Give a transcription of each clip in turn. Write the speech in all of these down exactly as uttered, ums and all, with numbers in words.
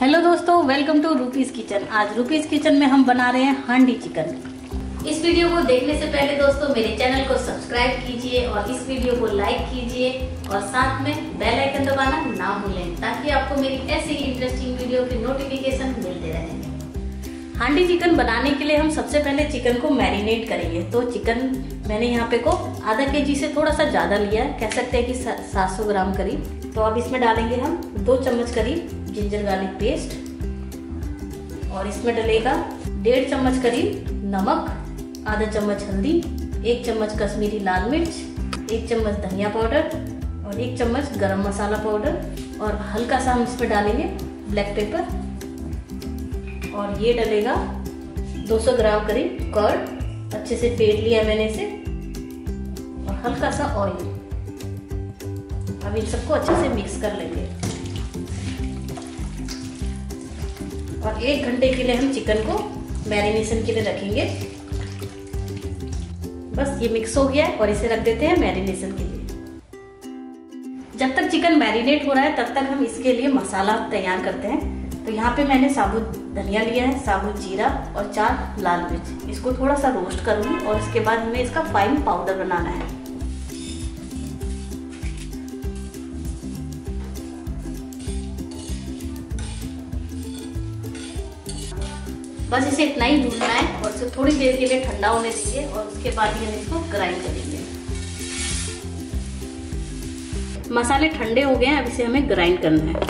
Hello दोस्तों, welcome to Rupi's kitchen. आज Rupi's kitchen में हम बना रहे हैं हांडी चिकन। इस वीडियो को देखने से पहले दोस्तों मेरे चैनल को सब्सक्राइब कीजिए और इस वीडियो को लाइक कीजिए और साथ में बेल आइकन दबाना ना भूलें ताकि आपको मेरी ऐसी ही इंटरेस्टिंग वीडियो की नोटिफिकेशन मिलते रहेंगे। हांडी चिकन बनाने के लिए हम सबसे पहले चिकन को मैरिनेट करेंगे। तो चिकन मैंने यहाँ पे को आधा के जी से थोड़ा सा ज़्यादा लिया है, कह सकते हैं कि सात सौ ग्राम करीब। तो अब इसमें डालेंगे हम दो चम्मच करीब जिंजर गार्लिक पेस्ट और इसमें डलेगा डेढ़ चम्मच करीब नमक, आधा चम्मच हल्दी, एक चम्मच कश्मीरी लाल मिर्च, एक चम्मच धनिया पाउडर और एक चम्मच गरम मसाला पाउडर और हल्का सा हम इसमें डालेंगे ब्लैक पेपर। और ये डलेगा दो सौ ग्राम करीब कर्ड, अच्छे से फेंट लिया मैंने इसे, और हल्का सा ऑयल। अब इन सबको अच्छे से मिक्स कर लेंगे और एक घंटे के लिए हम चिकन को मैरिनेशन के लिए रखेंगे। बस ये मिक्स हो गया है और इसे रख देते हैं मैरिनेशन के लिए। जब तक चिकन मैरिनेट हो रहा है तब तक हम इसके लिए मसाला तैयार करते हैं। तो यहाँ पे मैंने साबुत धनिया लिया है, साबुत जीरा और चार लाल मिर्च। इसको थोड़ा सा रोस्ट करूंगी और इसके बाद हमें इसका फाइन पाउडर बनाना है। बस इसे इतना ही भूनना है और इसे थोड़ी देर के लिए ठंडा होने दीजिए और उसके बाद ही हम इसको ग्राइंड करेंगे। मसाले ठंडे हो गए हैं, अब इसे हमें ग्राइंड करना है।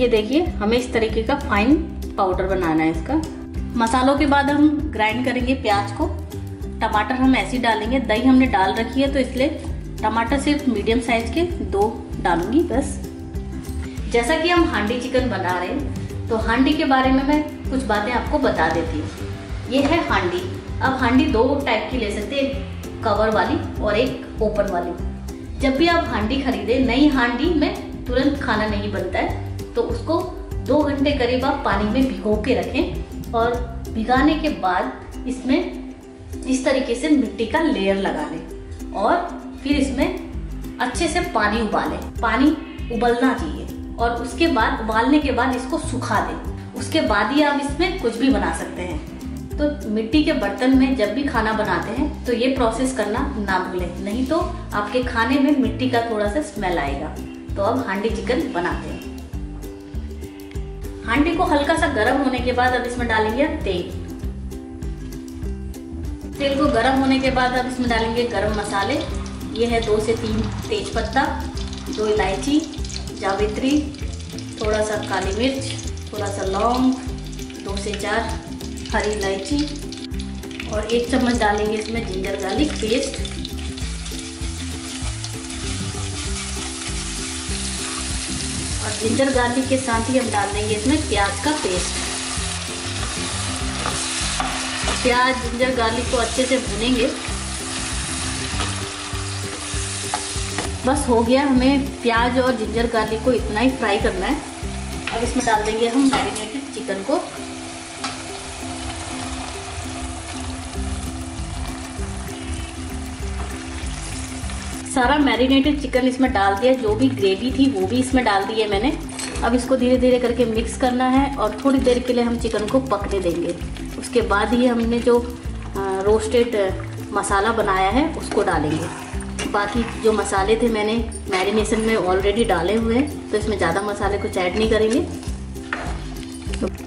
ये देखिए, हमें इस तरीके का फाइन पाउडर बनाना है इसका। मसालों के बाद हम ग्राइंड करेंगे प्याज को। टमाटर हम ऐसे ही डालेंगे, दही हमने डाल रखी है तो इसलिए टमाटर सिर्फ मीडियम साइज के दो डालूंगी बस। जैसा कि हम हांडी चिकन बना रहे हैं तो हांडी के बारे में मैं कुछ बातें आपको बता देती हूँ। ये है हांडी। अब हांडी दो टाइप की ले सकते हैं, एक कवर वाली और एक ओपन वाली। जब भी आप हांडी खरीदें, नई हांडी में तुरंत खाना नहीं बनता है तो उसको दो घंटे करीब आप पानी में भिगो के रखें और भिगाने के बाद इसमें इस तरीके से मिट्टी का लेयर लगा लें और फिर इसमें अच्छे से पानी उबालें। पानी उबलना चाहिए और उसके बाद उबालने के बाद इसको सुखा दें। उसके बाद ही आप इसमें कुछ भी बना सकते हैं। तो मिट्टी के बर्तन में जब भी खाना बनाते हैं तो ये प्रोसेस करना ना भूलें, नहीं तो आपके खाने में मिट्टी का थोड़ा सा स्मेल आएगा। तो अब हांडी चिकन बनाते हैं। हांडी को हल्का सा गर्म होने के बाद अब इसमें डालेंगे तेल। तेल को गर्म होने के बाद अब इसमें डालेंगे गर्म मसाले। ये है दो से तीन तेज पत्ता, दो इलायची, जावित्री, थोड़ा सा काली मिर्च, थोड़ा सा लौंग, दो से चार हरी इलायची और एक चम्मच डालेंगे इसमें जिंजर गार्लिक पेस्ट। और जिंजर गार्लिक के साथ ही हम डाल देंगे इसमें प्याज का पेस्ट। प्याज जिंजर गार्लिक को अच्छे से भूनेंगे। बस हो गया, हमें प्याज और जिंजर गार्लिक को इतना ही फ्राई करना है। अब इसमें डाल देंगे हम मैरिनेटेड चिकन को। सारा मैरिनेटेड चिकन इसमें डाल दिया, जो भी ग्रेवी थी वो भी इसमें डाल दी है मैंने। अब इसको धीरे धीरे करके मिक्स करना है और थोड़ी देर के लिए हम चिकन को पकने देंगे। उसके बाद ही हमने जो रोस्टेड मसाला बनाया है उसको डालेंगे। बाकी जो मसाले थे मैंने मैरिनेशन में ऑलरेडी डाले हुए हैं तो इसमें ज़्यादा मसाले कुछ ऐड नहीं करेंगे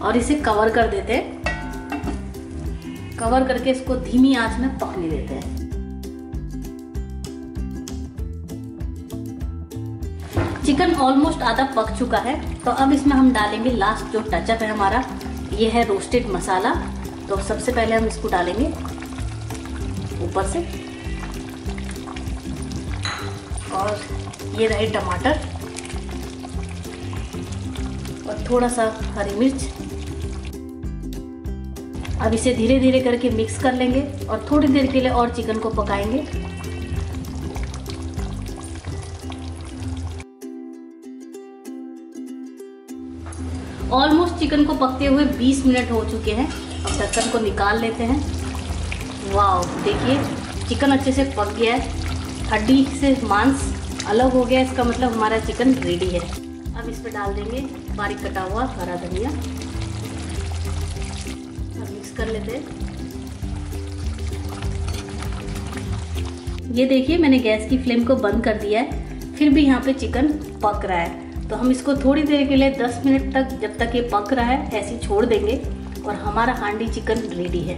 और इसे कवर कर देते हैं। कवर करके इसको धीमी आंच में पकने देते हैं। चिकन ऑलमोस्ट आधा पक चुका है तो अब इसमें हम डालेंगे लास्ट जो टचअप है हमारा, ये है रोस्टेड मसाला। तो सबसे पहले हम इसको डालेंगे ऊपर से और ये रहे टमाटर और थोड़ा सा हरी मिर्च। अब इसे धीरे धीरे करके मिक्स कर लेंगे और थोड़ी देर के लिए और चिकन को पकाएंगे। ऑलमोस्ट चिकन को पकते हुए बीस मिनट हो चुके हैं। अब ढक्कन को निकाल लेते हैं। वाओ, देखिए चिकन अच्छे से पक गया है, हड्डी से मांस अलग हो गया, इसका मतलब हमारा चिकन रेडी है। अब इस पर डाल देंगे बारीक कटा हुआ हरा धनिया और मिक्स कर लेते हैं। ये देखिए मैंने गैस की फ्लेम को बंद कर दिया है, फिर भी यहाँ पे चिकन पक रहा है, तो हम इसको थोड़ी देर के लिए दस मिनट तक, जब तक ये पक रहा है, ऐसे छोड़ देंगे और हमारा हांडी चिकन रेडी है।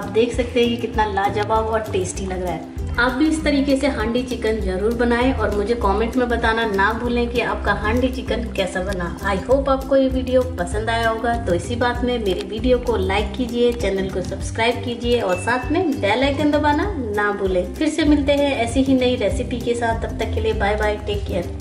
आप देख सकते हैं ये कितना लाजवाब और टेस्टी लग रहा है। आप भी इस तरीके से हांडी चिकन जरूर बनाएं और मुझे कमेंट में बताना ना भूलें कि आपका हांडी चिकन कैसा बना। आई होप आपको ये वीडियो पसंद आया होगा, तो इसी बात में मेरी वीडियो को लाइक कीजिए, चैनल को सब्सक्राइब कीजिए और साथ में बेल आइकन दबाना ना भूलें। फिर से मिलते हैं ऐसी ही नई रेसिपी के साथ, तब तक के लिए बाय बाय, टेक केयर।